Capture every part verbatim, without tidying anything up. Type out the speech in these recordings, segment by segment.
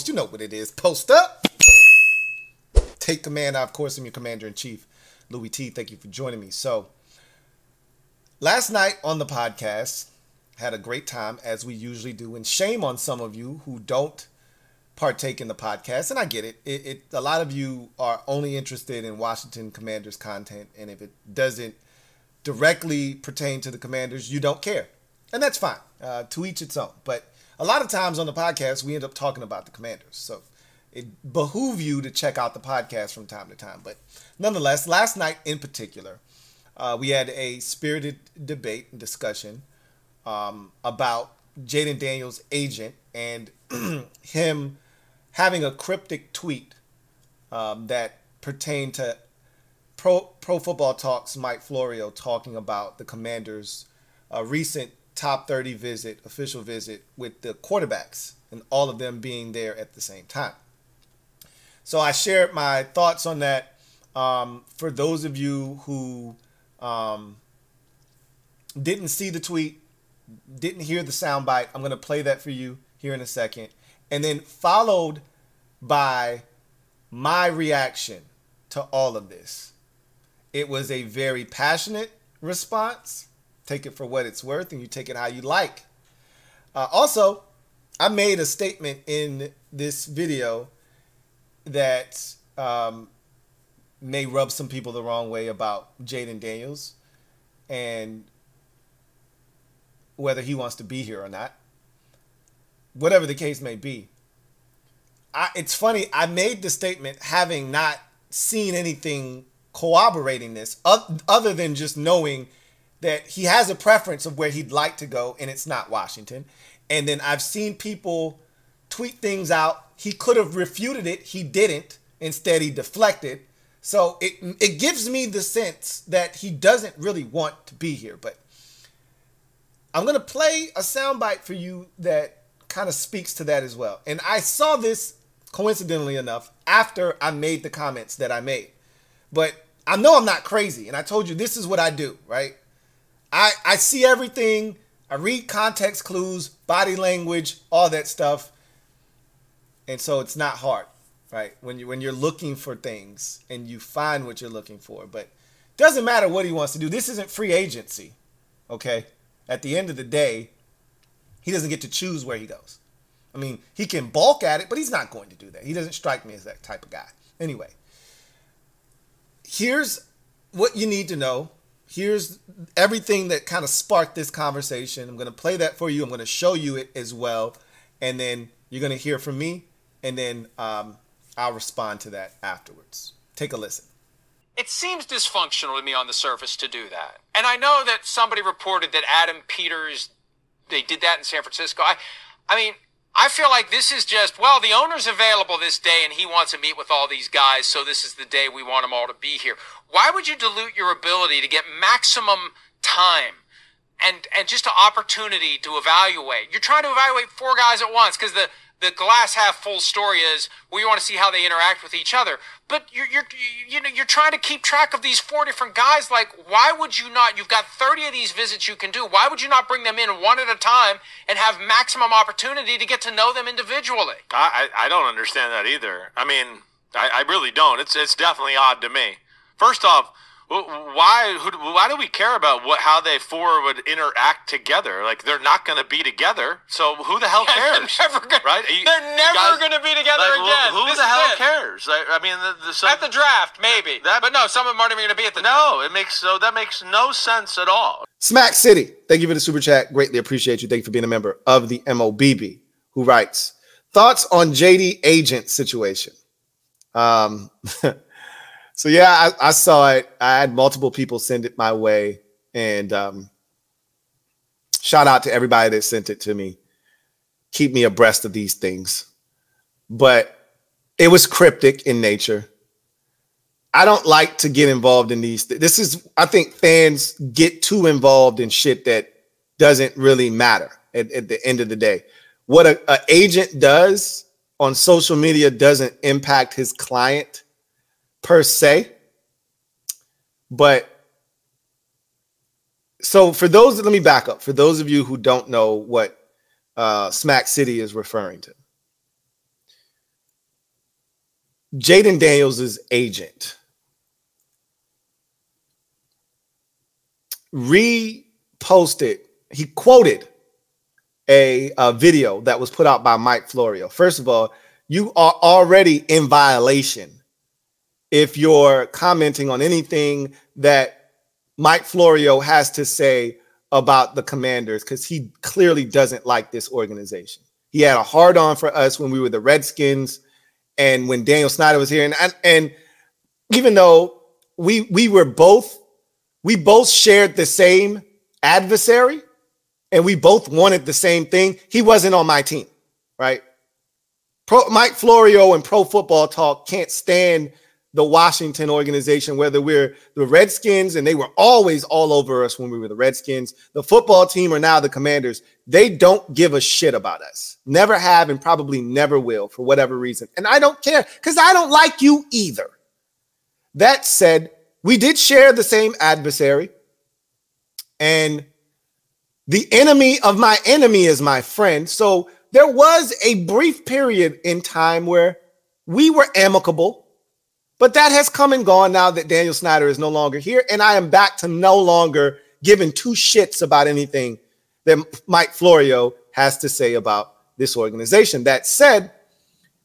post. You know what it is. Post up. Take command. I, of course, am your commander-in-chief, Louie T. Thank you for joining me. So, last night on the podcast, had a great time, as we usually do. And shame on some of you who don't partake in the podcast. And I get it. It, it a lot of you are only interested in Washington Commanders content. And if it doesn't directly pertain to the Commanders, you don't care. And that's fine. Uh, to each its own. But a lot of times on the podcast, we end up talking about the Commanders. So it behooves you to check out the podcast from time to time. But nonetheless, last night in particular, uh, we had a spirited debate and discussion um, about Jayden Daniels' agent and him having a cryptic tweet um, that pertained to Pro, Pro Football Talk's Mike Florio talking about the Commanders' uh, recent top thirty visit, official visit with the quarterbacks and all of them being there at the same time. So I shared my thoughts on that. Um, for those of you who um, didn't see the tweet, didn't hear the soundbite, I'm going to play that for you here in a second. And then followed by my reaction to all of this. It was a very passionate response. Take it for what it's worth, and you take it how you like. Uh, also, I made a statement in this video that um, may rub some people the wrong way about Jayden Daniels and whether he wants to be here or not. Whatever the case may be. I, it's funny, I made the statement having not seen anything corroborating this, other than just knowing that he has a preference of where he'd like to go, and it's not Washington. And then I've seen people tweet things out. He could have refuted it. He didn't. Instead, he deflected. So it it gives me the sense that he doesn't really want to be here. But I'm going to play a soundbite for you that kind of speaks to that as well. And I saw this, coincidentally enough, after I made the comments that I made. But I know I'm not crazy, and I told you this is what I do, right? I, I see everything. I read context clues, body language, all that stuff. And so it's not hard, right? When, you, when you're looking for things and you find what you're looking for. But it doesn't matter what he wants to do. This isn't free agency, okay? At the end of the day, he doesn't get to choose where he goes. I mean, he can balk at it, but he's not going to do that. He doesn't strike me as that type of guy. Anyway, here's what you need to know. Here's everything that kind of sparked this conversation. I'm going to play that for you. I'm going to show you it as well. And then you're going to hear from me. And then um, I'll respond to that afterwards. Take a listen. It seems dysfunctional to me on the surface to do that. And I know that somebody reported that Adam Peters, they did that in San Francisco. I, I mean, I feel like this is just, well, the owner's available this day and he wants to meet with all these guys, so this is the day we want them all to be here. Why would you dilute your ability to get maximum time and and just an opportunity to evaluate? You're trying to evaluate four guys at once because the, the glass half full story is we want to see how they interact with each other. But you're, you're, you know, you're trying to keep track of these four different guys. Like, why would you not? You've got thirty of these visits you can do. Why would you not bring them in one at a time and have maximum opportunity to get to know them individually? I, I, I don't understand that either. I mean, I, I really don't. It's, it's definitely odd to me. First off, why who, why do we care about what how they four would interact together? Like, they're not going to be together, so who the hell cares? Yeah, they're never going right? to be together like, again. Who this the hell it. cares? I, I mean, the, the, some, at the draft, maybe. That, but no, some of them aren't even going to be at the no, draft. No, it makes so that makes no sense at all. Smack City, thank you for the super chat. Greatly appreciate you. Thank you for being a member of the M O B B, who writes, thoughts on J D agent situation. Um. So, yeah, I, I saw it. I had multiple people send it my way. And um, shout out to everybody that sent it to me. Keep me abreast of these things. But it was cryptic in nature. I don't like to get involved in these. Th this is, I think fans get too involved in shit that doesn't really matter at, at the end of the day. What a, a agent does on social media doesn't impact his client per se. But so for those, let me back up. For those of you who don't know what uh, Smack City is referring to, Jayden Daniels' agent reposted, he quoted a, a video that was put out by Mike Florio. First of all, you are already in violation if you're commenting on anything that Mike Florio has to say about the Commanders, because he clearly doesn't like this organization. He had a hard on for us when we were the Redskins and when Daniel Snyder was here. And, and even though we, we were both, we both shared the same adversary and we both wanted the same thing, he wasn't on my team, right? Pro, Mike Florio and Pro Football Talk can't stand the Washington organization, whether we're the Redskins, and they were always all over us when we were the Redskins, the football team, or now the Commanders. They don't give a shit about us. Never have and probably never will for whatever reason. And I don't care because I don't like you either. That said, we did share the same adversary. And the enemy of my enemy is my friend. So there was a brief period in time where we were amicable. But that has come and gone now that Daniel Snyder is no longer here, and I am back to no longer giving two shits about anything that Mike Florio has to say about this organization. That said,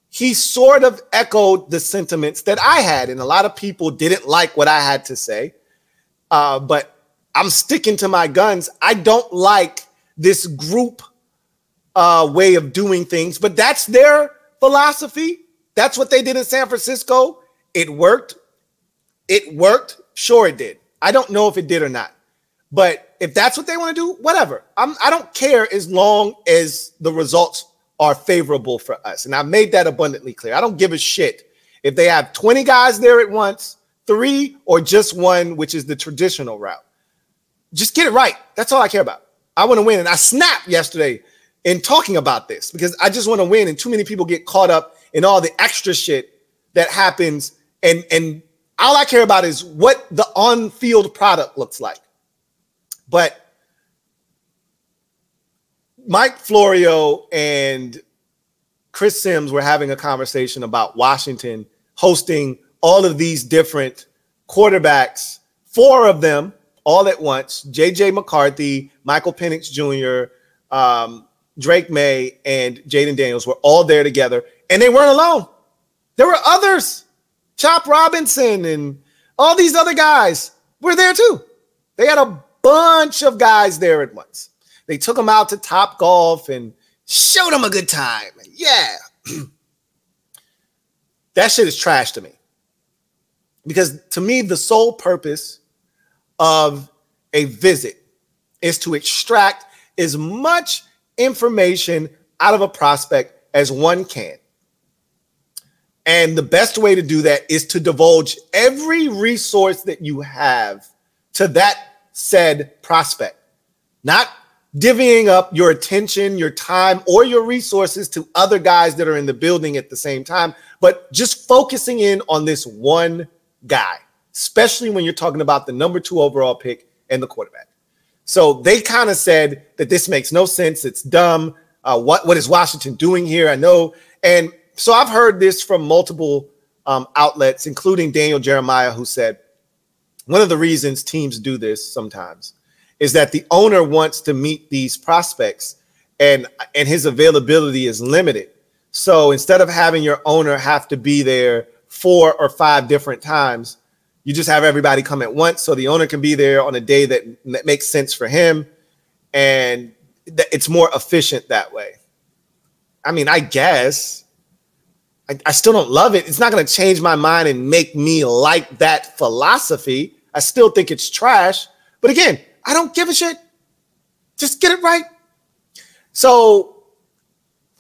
he sort of echoed the sentiments that I had, and a lot of people didn't like what I had to say, uh, but I'm sticking to my guns. I don't like this group uh, way of doing things, but that's their philosophy. That's what they did in San Francisco. It worked. It worked. Sure, it did. I don't know if it did or not. But if that's what they want to do, whatever. I'm, I don't care as long as the results are favorable for us. And I made that abundantly clear. I don't give a shit if they have twenty guys there at once, three, or just one, which is the traditional route. Just get it right. That's all I care about. I want to win. And I snapped yesterday in talking about this because I just want to win. And too many people get caught up in all the extra shit that happens. And, and all I care about is what the on-field product looks like. But Mike Florio and Chris Sims were having a conversation about Washington hosting all of these different quarterbacks, four of them all at once, J J. McCarthy, Michael Penix Junior, um, Drake May, and Jayden Daniels were all there together. And they weren't alone. There were others. Chop Robinson and all these other guys were there too. They had a bunch of guys there at once. They took them out to Top Golf and showed them a good time. And yeah. That shit is trash to me. Because to me, the sole purpose of a visit is to extract as much information out of a prospect as one can. And the best way to do that is to divulge every resource that you have to that said prospect, not divvying up your attention, your time, or your resources to other guys that are in the building at the same time, but just focusing in on this one guy, especially when you're talking about the number two overall pick and the quarterback. So they kind of said that this makes no sense. It's dumb. Uh, what, what is Washington doing here? I know. And so I've heard this from multiple um, outlets, including Daniel Jeremiah, who said one of the reasons teams do this sometimes is that the owner wants to meet these prospects and, and his availability is limited. So instead of having your owner have to be there four or five different times, you just have everybody come at once so the owner can be there on a day that, that makes sense for him, and th- it's more efficient that way. I mean, I guess... I, I still don't love it. It's not going to change my mind and make me like that philosophy. I still think it's trash. But again, I don't give a shit. Just get it right. So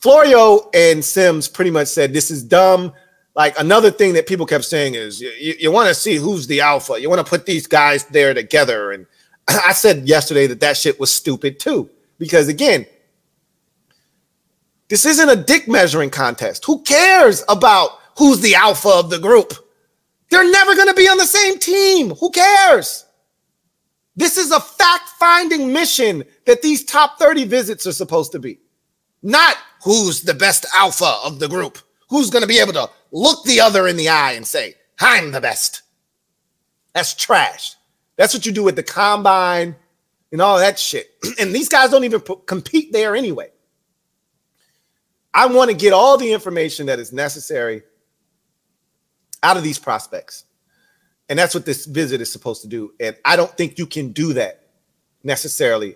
Florio and Sims pretty much said this is dumb. Like another thing that people kept saying is you, you, you want to see who's the alpha. You want to put these guys there together. And I said yesterday that that shit was stupid too. Because again, this isn't a dick measuring contest. Who cares about who's the alpha of the group? They're never going to be on the same team. Who cares? This is a fact-finding mission that these top thirty visits are supposed to be. Not who's the best alpha of the group. Who's going to be able to look the other in the eye and say, I'm the best. That's trash. That's what you do with the combine and all that shit. And these guys don't even compete there anyway. I want to get all the information that is necessary out of these prospects. And that's what this visit is supposed to do. And I don't think you can do that necessarily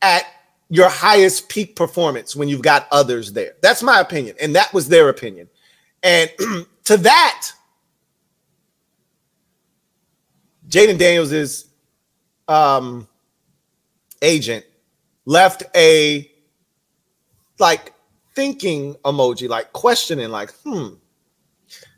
at your highest peak performance when you've got others there. That's my opinion. And that was their opinion. And to that, Jayden Daniels' um, agent left a like thinking emoji, like questioning, like, hmm.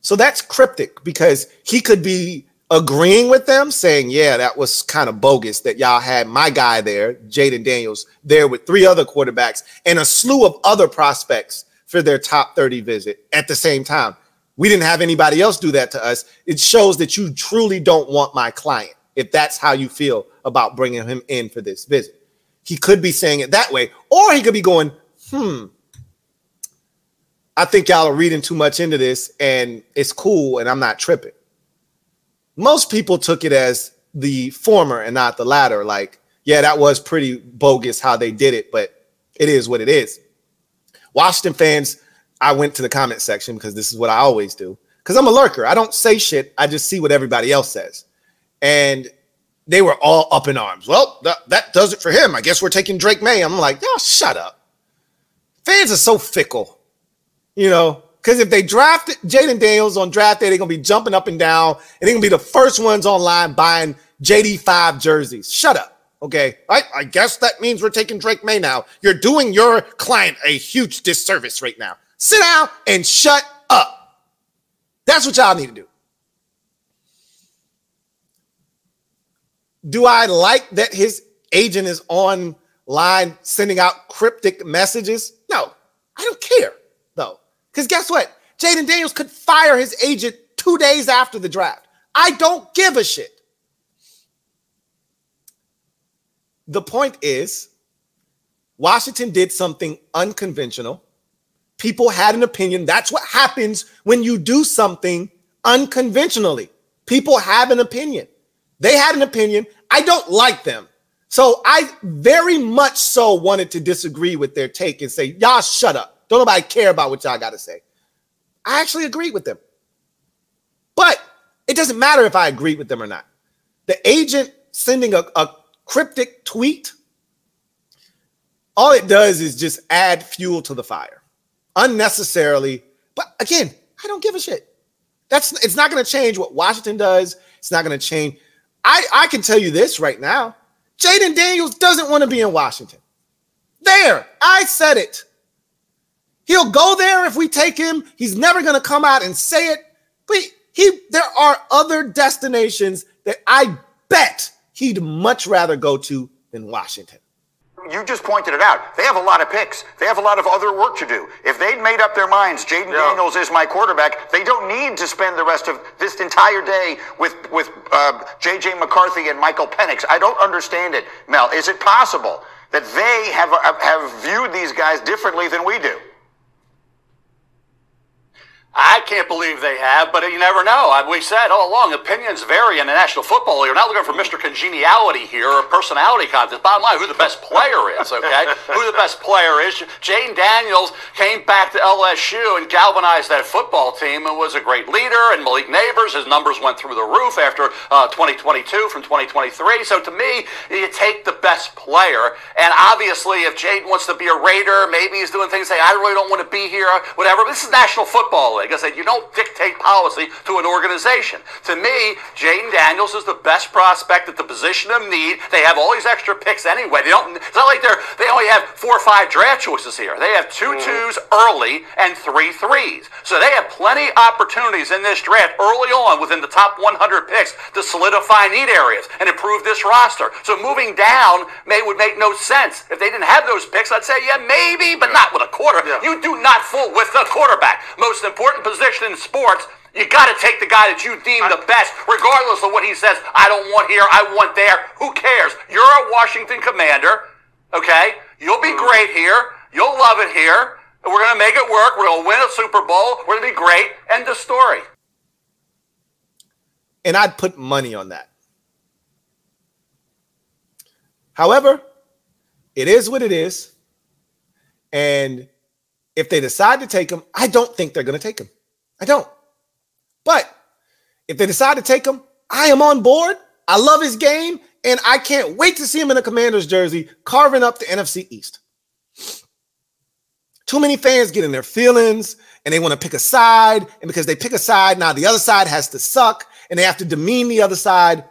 So that's cryptic because he could be agreeing with them saying, yeah, that was kind of bogus that y'all had my guy there, Jayden Daniels, there with three other quarterbacks and a slew of other prospects for their top thirty visit at the same time. We didn't have anybody else do that to us. It shows that you truly don't want my client if that's how you feel about bringing him in for this visit. He could be saying it that way, or he could be going, hmm, I think y'all are reading too much into this and it's cool and I'm not tripping. Most people took it as the former and not the latter. Like, yeah, that was pretty bogus how they did it, but it is what it is. Washington fans, I went to the comment section because this is what I always do. Because I'm a lurker. I don't say shit. I just see what everybody else says. And they were all up in arms. Well, th that does it for him. I guess we're taking Drake May. I'm like, y'all shut up. Fans are so fickle, you know, because if they draft Jayden Daniels on draft day, they're going to be jumping up and down. And they're going to be the first ones online buying J D five jerseys. Shut up. Okay, I, I guess that means we're taking Drake May now. You're doing your client a huge disservice right now. Sit down and shut up. That's what y'all need to do. Do I like that his agent is online sending out cryptic messages? No, I don't care, though. Because guess what? Jayden Daniels could fire his agent two days after the draft. I don't give a shit. The point is, Washington did something unconventional. People had an opinion. That's what happens when you do something unconventionally. People have an opinion. They had an opinion. I don't like them. So I very much so wanted to disagree with their take and say, y'all shut up. Don't nobody care about what y'all got to say. I actually agreed with them. But it doesn't matter if I agreed with them or not. The agent sending a, a cryptic tweet, all it does is just add fuel to the fire. Unnecessarily, but again, I don't give a shit. That's it's not going to change what Washington does. It's not going to change. I, I can tell you this right now. Jayden Daniels doesn't want to be in Washington. There, I said it. He'll go there if we take him. He's never going to come out and say it. But he, he, there are other destinations that I bet he'd much rather go to than Washington. You just pointed it out. They have a lot of picks. They have a lot of other work to do. If they'd made up their minds, Jayden yeah. Daniels is my quarterback, they don't need to spend the rest of this entire day with with uh, J J McCarthy and Michael Penix. I don't understand it, Mel. Is it possible that they have, uh, have viewed these guys differently than we do? I can't believe they have, but you never know. We said all along, opinions vary in the National Football League. We're not looking for Mister Congeniality here or personality contest. Bottom line, who the best player is, okay? Who the best player is. Jayden Daniels came back to L S U and galvanized that football team and was a great leader. And Malik Nabors, his numbers went through the roof after uh, twenty twenty-two from twenty twenty-three. So to me, you take the best player. And obviously, if Jayden wants to be a Raider, maybe he's doing things like, I really don't want to be here, whatever. But this is National Football League. Like I said, you don't dictate policy to an organization. To me, Jayden Daniels is the best prospect at the position of need. They have all these extra picks anyway. They don't. It's not like they're. They only have four or five draft choices here. They have two twos early and three threes. So they have plenty of opportunities in this draft early on within the top one hundred picks to solidify need areas and improve this roster. So moving down may would make no sense if they didn't have those picks. I'd say yeah, maybe, but not with a quarter. Yeah. You do not fool with the quarterback. Most important. Position in sports, you got to take the guy that you deem the best, regardless of what he says. I don't want here, I want there. Who cares? You're a Washington Commander, okay? You'll be great here. You'll love it here. We're going to make it work. We're going to win a Super Bowl. We're going to be great. End of story. And I'd put money on that. However, it is what it is. And if they decide to take him, I don't think they're going to take him. I don't. But if they decide to take him, I am on board. I love his game. And I can't wait to see him in a Commander's jersey carving up the N F C East. Too many fans get in their feelings and they want to pick a side. And because they pick a side, now the other side has to suck and they have to demean the other side.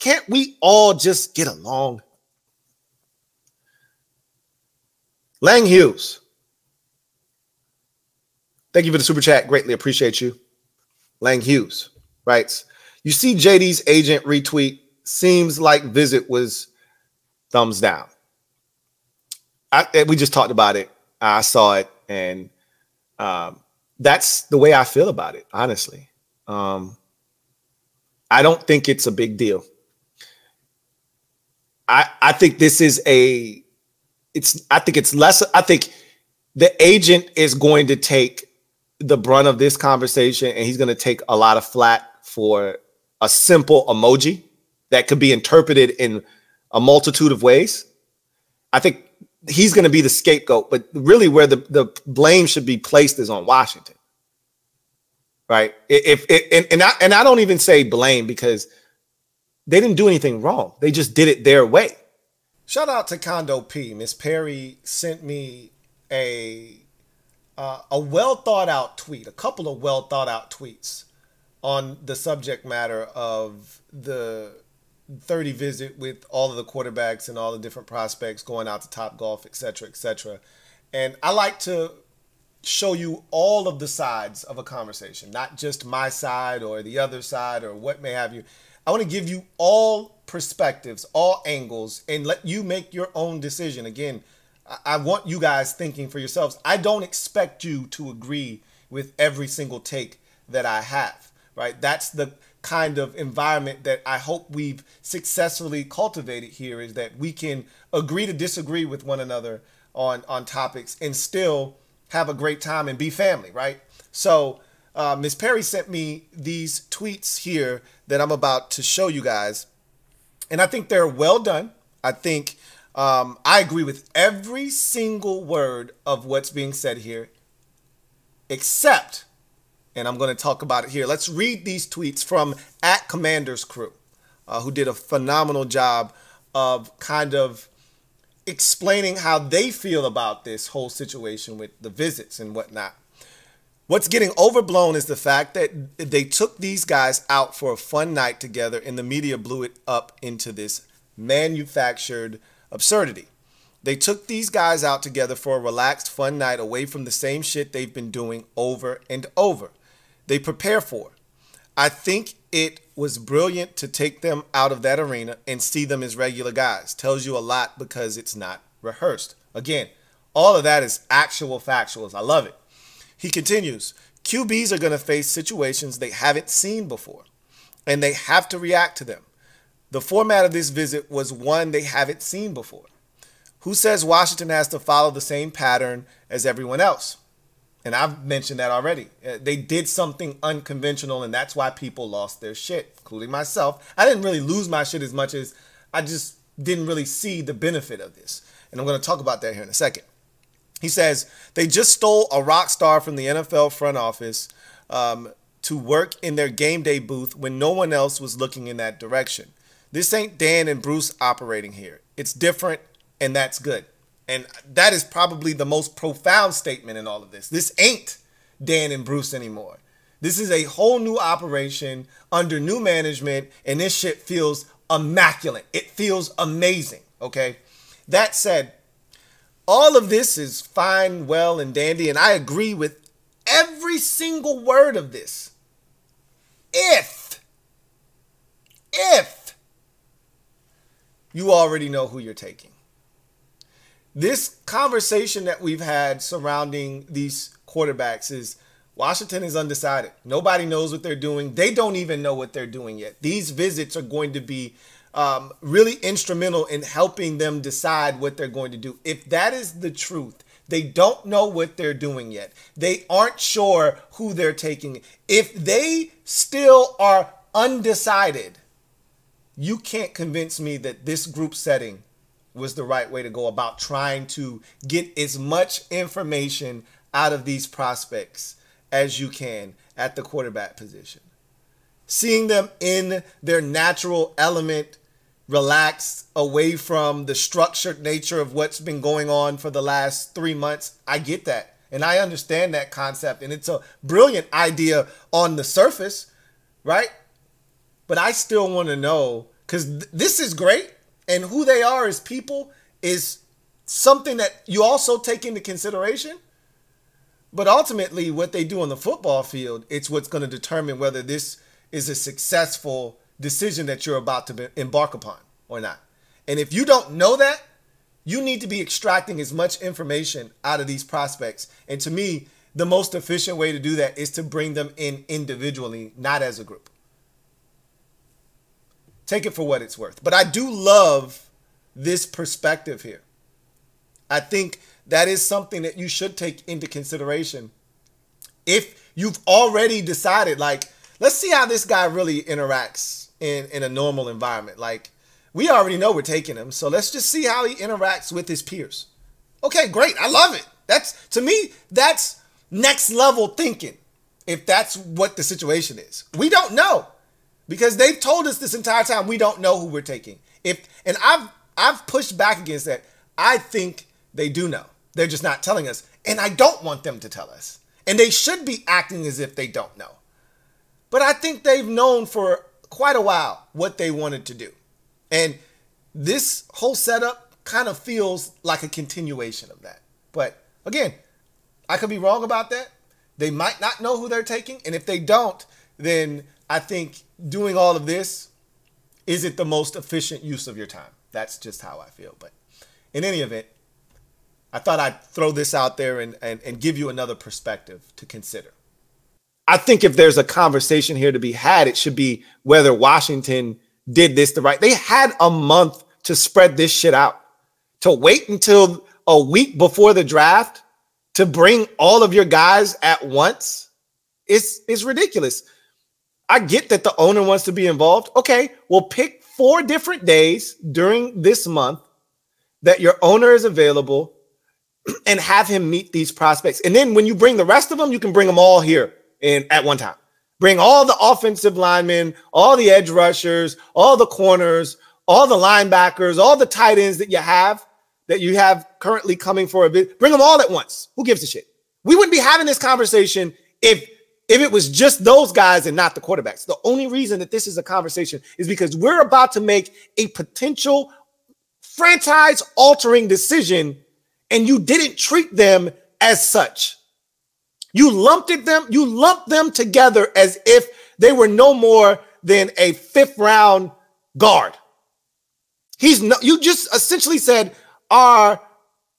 Can't we all just get along? Lang Hughes. Thank you for the super chat. Greatly appreciate you. Lang Hughes writes, you see J D's agent retweet. Seems like visit was thumbs down. I, we just talked about it. I saw it, and um, that's the way I feel about it, honestly. Um, I don't think it's a big deal. I I think this is a. It's I think it's less. I think the agent is going to take the brunt of this conversation, and he's going to take a lot of flack for a simple emoji that could be interpreted in a multitude of ways. I think he's going to be the scapegoat, but really where the, the blame should be placed is on Washington, right? If, if and, and, I, and I don't even say blame because they didn't do anything wrong. They just did it their way. Shout out to Kondo P. Miss Perry sent me a, uh, a well-thought-out tweet, a couple of well-thought-out tweets on the subject matter of the thirty visit with all of the quarterbacks and all the different prospects going out to Top Golf, et cetera, et cetera. And I like to show you all of the sides of a conversation, not just my side or the other side or what may have you. I want to give you all perspectives, all angles, and let you make your own decision. Again, I want you guys thinking for yourselves. I don't expect you to agree with every single take that I have, right? That's the kind of environment that I hope we've successfully cultivated here, is that we can agree to disagree with one another on, on topics and still have a great time and be family, right? So uh, Miz Perry sent me these tweets here that I'm about to show you guys. And I think they're well done. I think um, I agree with every single word of what's being said here, except, and I'm going to talk about it here. Let's read these tweets from at CommandersCrew, uh, who did a phenomenal job of kind of explaining how they feel about this whole situation with the visits and whatnot. What's getting overblown is the fact that they took these guys out for a fun night together and the media blew it up into this manufactured absurdity. They took these guys out together for a relaxed, fun night away from the same shit they've been doing over and over. They prepare for. I think it was brilliant to take them out of that arena and see them as regular guys. Tells you a lot because it's not rehearsed. Again, all of that is actual factuals. I love it. He continues, Q Bs are going to face situations they haven't seen before, and they have to react to them. The format of this visit was one they haven't seen before. Who says Washington has to follow the same pattern as everyone else? And I've mentioned that already. They did something unconventional, and that's why people lost their shit, including myself. I didn't really lose my shit as much as I just didn't really see the benefit of this. And I'm going to talk about that here in a second. He says, they just stole a rock star from the N F L front office um, to work in their game day booth when no one else was looking in that direction. This ain't Dan and Bruce operating here. It's different, and that's good. And that is probably the most profound statement in all of this. This ain't Dan and Bruce anymore. This is a whole new operation under new management, and this shit feels immaculate. It feels amazing, okay? That said, all of this is fine, well, and dandy, and I agree with every single word of this. If, if you already know who you're taking. This conversation that we've had surrounding these quarterbacks is Washington is undecided. Nobody knows what they're doing. They don't even know what they're doing yet. These visits are going to be um, really instrumental in helping them decide what they're going to do. If that is the truth, They don't know what they're doing yet. They aren't sure who they're taking. If they still are undecided, you can't convince me that this group setting was the right way to go about trying to get as much information out of these prospects as you can at the quarterback position. Seeing them in their natural element, relaxed, away from the structured nature of what's been going on for the last three months, I get that. And I understand that concept. And it's a brilliant idea on the surface, right? But I still want to know, because th this is great. And who they are as people is something that you also take into consideration. But ultimately, what they do on the football field, it's what's going to determine whether this is a successful decision that you're about to embark upon or not. And if you don't know that, you need to be extracting as much information out of these prospects. And to me, the most efficient way to do that is to bring them in individually, not as a group. Take it for what it's worth. But I do love this perspective here. I think that is something that you should take into consideration. If you've already decided, like, let's see how this guy really interacts in, in a normal environment. Like, we already know we're taking him, so let's just see how he interacts with his peers. Okay, great. I love it. That's, to me, that's next level thinking, if that's what the situation is. We don't know. Because they've told us this entire time, we don't know who we're taking. If and I've I've pushed back against that. I think they do know. They're just not telling us. And I don't want them to tell us. And they should be acting as if they don't know. But I think they've known for quite a while what they wanted to do. And this whole setup kind of feels like a continuation of that. But again, I could be wrong about that. They might not know who they're taking. And if they don't, then I think doing all of this, is it the most efficient use of your time? That's just how I feel. But in any event, I thought I'd throw this out there and, and, and give you another perspective to consider. I think if there's a conversation here to be had, it should be whether Washington did this the right way. They had a month to spread this shit out. To wait until a week before the draft to bring all of your guys at once is, is ridiculous. I get that the owner wants to be involved. Okay, we'll pick four different days during this month that your owner is available and have him meet these prospects. And then when you bring the rest of them, you can bring them all here in at one time. Bring all the offensive linemen, all the edge rushers, all the corners, all the linebackers, all the tight ends that you have, that you have currently coming for a bit. Bring them all at once. Who gives a shit? We wouldn't be having this conversation if... If it was just those guys and not the quarterbacks. The only reason that this is a conversation is because we're about to make a potential franchise-altering decision, and you didn't treat them as such. You lumped them, you lumped them together as if they were no more than a fifth-round guard. He's no, you just essentially said our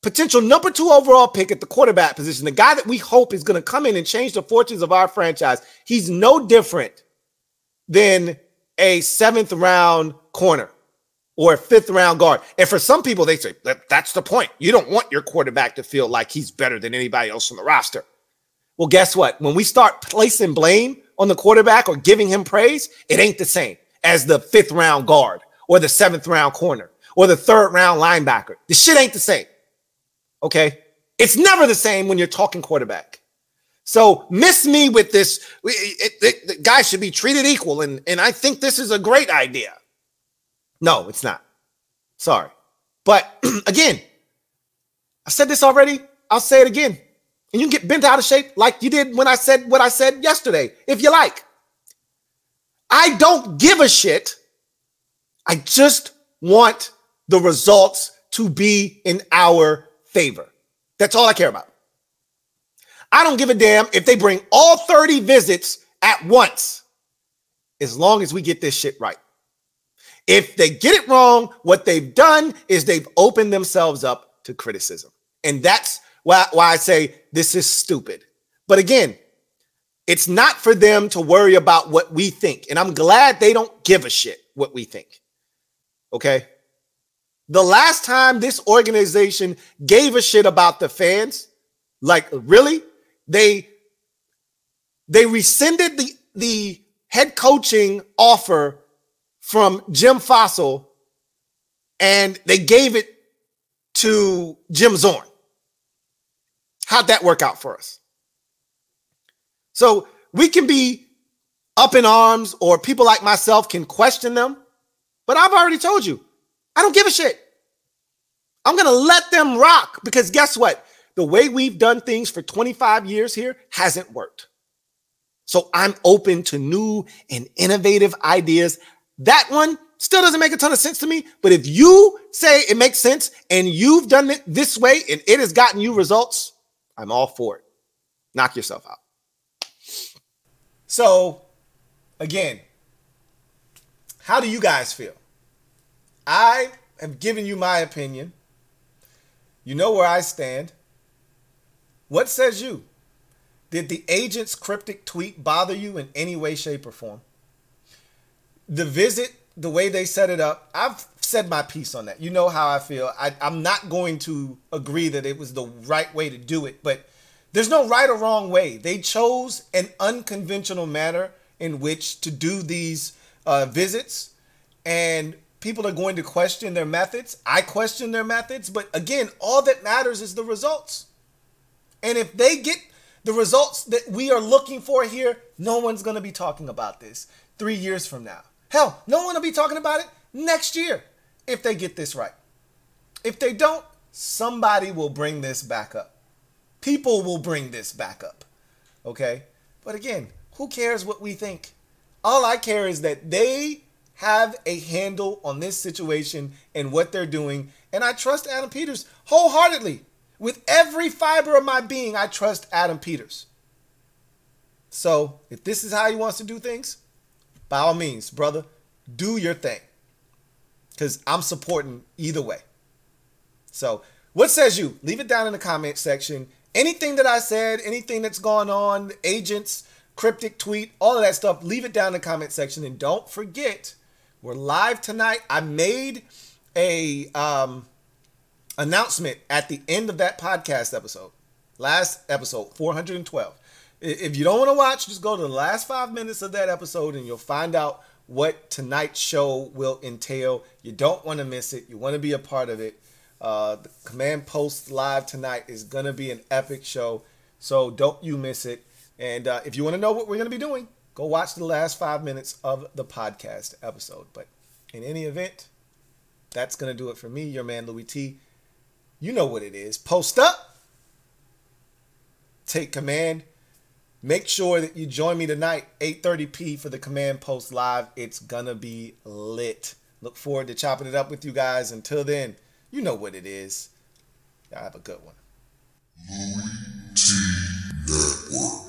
potential number two overall pick at the quarterback position, the guy that we hope is going to come in and change the fortunes of our franchise, he's no different than a seventh round corner or a fifth round guard. And for some people, they say, that's the point. You don't want your quarterback to feel like he's better than anybody else on the roster. Well, guess what? When we start placing blame on the quarterback or giving him praise, it ain't the same as the fifth round guard or the seventh round corner or the third round linebacker. This shit ain't the same. Okay, it's never the same when you're talking quarterback. So miss me with this. It, it, the guys should be treated equal, and, and I think this is a great idea. No, it's not. Sorry. But again, I said this already. I'll say it again. And you can get bent out of shape like you did when I said what I said yesterday, if you like. I don't give a shit. I just want the results to be in our favor. That's all I care about. I don't give a damn if they bring all thirty visits at once, as long as we get this shit right. If they get it wrong, what they've done is they've opened themselves up to criticism. And that's why, why I say this is stupid. But again, it's not for them to worry about what we think. And I'm glad they don't give a shit what we think. Okay? The last time this organization gave a shit about the fans, like really, they they rescinded the the head coaching offer from Jim Fassel, and they gave it to Jim Zorn. How'd that work out for us? So we can be up in arms, or people like myself can question them, but I've already told you, I don't give a shit. I'm going to let them rock, because guess what? The way we've done things for twenty-five years here hasn't worked. So I'm open to new and innovative ideas. That one still doesn't make a ton of sense to me, but if you say it makes sense and you've done it this way and it has gotten you results, I'm all for it. Knock yourself out. So again, how do you guys feel? I have given you my opinion. You know where I stand. What says you? Did the agent's cryptic tweet bother you in any way, shape, or form? The visit, the way they set it up, I've said my piece on that. You know how I feel. I, I'm not going to agree that it was the right way to do it, but there's no right or wrong way. They chose an unconventional manner in which to do these uh, visits, and people are going to question their methods. I question their methods, but again, all that matters is the results. And if they get the results that we are looking for here, no one's going to be talking about this three years from now. Hell, no one will be talking about it next year if they get this right. If they don't, somebody will bring this back up. People will bring this back up, okay? But again, who cares what we think? All I care is that they have a handle on this situation and what they're doing, and I trust Adam Peters wholeheartedly. With every fiber of my being, I trust Adam Peters. So if this is how he wants to do things, by all means, brother, do your thing, because I'm supporting either way. So what says you? Leave it down in the comment section. Anything that I said, anything that's gone on, agents, cryptic tweet, all of that stuff, leave it down in the comment section. And don't forget, we're live tonight. I made a um, announcement at the end of that podcast episode, last episode, four hundred twelve. If you don't want to watch, just go to the last five minutes of that episode and you'll find out what tonight's show will entail. You don't want to miss it. You want to be a part of it. Uh, the Command Post Live tonight is going to be an epic show, so don't you miss it. And uh, if you want to know what we're going to be doing, go watch the last five minutes of the podcast episode. But in any event, that's going to do it for me, your man Louie T. You know what it is. Post up. Take command. Make sure that you join me tonight, eight thirty p for the Command Post Live. It's gonna be lit. Look forward to chopping it up with you guys. Until then, you know what it is. Y'all have a good one. Louie Tee Network.